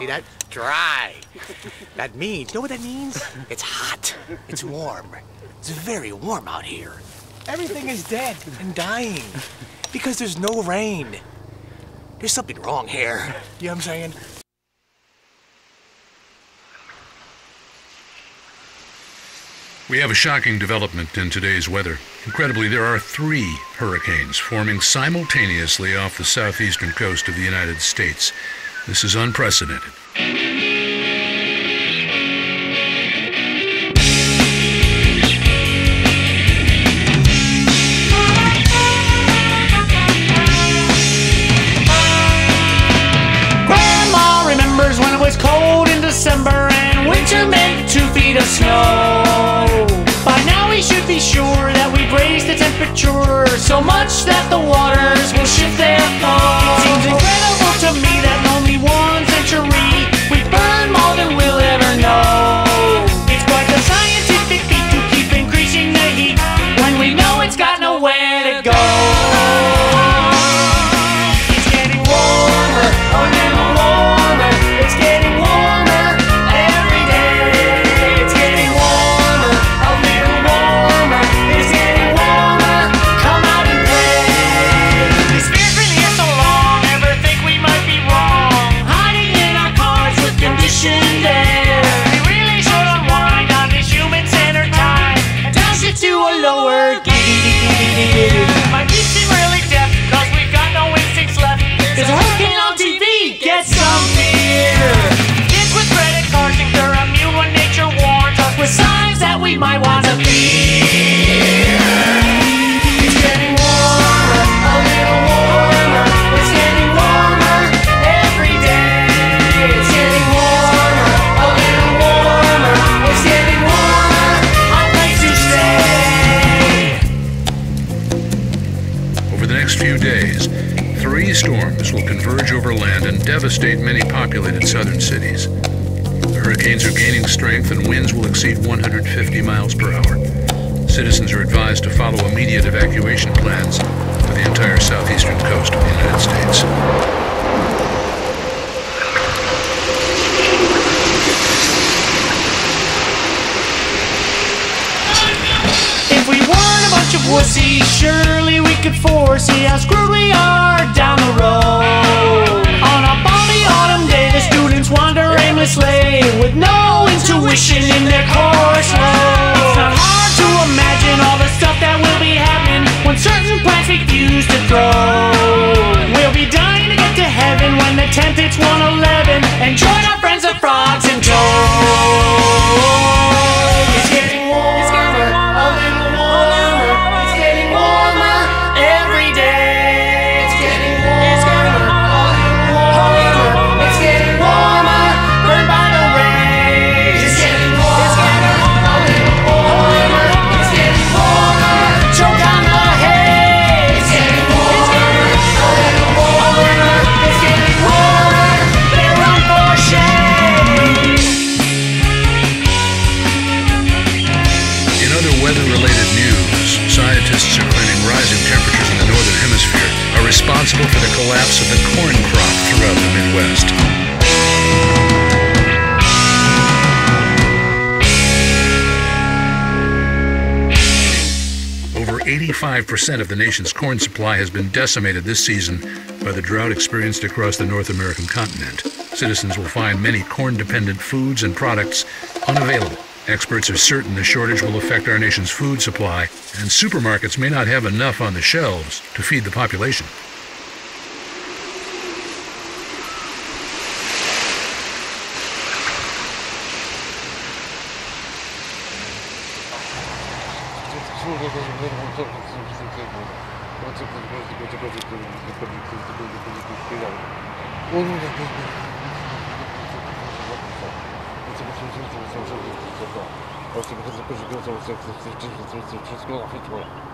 See that? Dry. That means, you know what that means? It's hot. It's warm. It's very warm out here. Everything is dead and dying because there's no rain. There's something wrong here. You know what I'm saying? We have a shocking development in today's weather. Incredibly, there are 3 hurricanes forming simultaneously off the southeastern coast of the United States. This is unprecedented. Grandma remembers when it was cold in December and winter meant 2 feet of snow. By now we should be sure that we raise the temperature so much that the waters will shift their flow. It seems incredible to me that in only 1 century we burn more than we'll ever know. It's quite the scientific feat to keep increasing the heat when we know it's got nowhere to go. It's getting warmer, oh and warmer. It's getting warmer every day. It's getting devastate many populated southern cities. The hurricanes are gaining strength and winds will exceed 150 miles per hour. Citizens are advised to follow immediate evacuation plans for the entire southeastern coast of the United States. If we weren't a bunch of wussies, surely we could foresee how screwed we are down the road. On a balmy autumn day, the students wander aimlessly with no intuition in their course load. It's not hard to imagine all the stuff that will be happening when certain plants refuse to grow. We'll be dying to get to heaven when the temp hits 111 and join our friends the frogs and toads. It's getting warmer, a little warmer. It's getting warmer every day. Responsible for the collapse of the corn crop throughout the Midwest. Over 85% of the nation's corn supply has been decimated this season by the drought experienced across the North American continent. Citizens will find many corn-dependent foods and products unavailable. Experts are certain the shortage will affect our nation's food supply, and supermarkets may not have enough on the shelves to feed the population. It's a